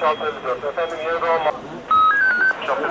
Şaltı 7 efendim yeri olmaz. Şaltı 7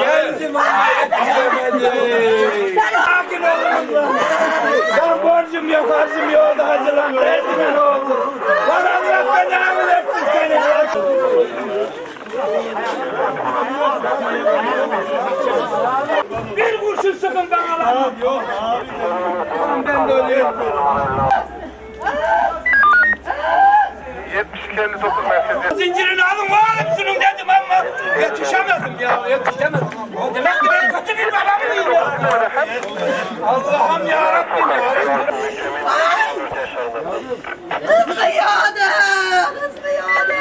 Geldim amma yetişemedim. Geldim amma yetişemedim. Sakin olun. Ben borcum yok, arzım yok da hacılar. Rezmen oldu. Bana Allah belamı versin seni. Bir kurşun sıkın ben alamam. Yok abi. Tamam ben de öyle yapıyorum. 72-59 merkezi. Zincirini alın oğlum şunun dedim ama yetişemedim ya. Yetişemedim. Demek ki ben kötü bir adam mıyım ya? Allah'ım yarabbim ya. Hızlı yağdı. Hızlı yağdı.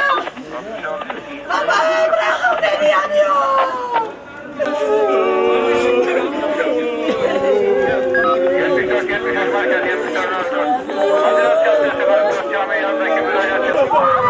Baba bırakın beni yanıyor. Gelmişler, merkez gelmişler. Hadi nasıl yapıyorsun? Camiye yanındaki müracaat yapıyorsun.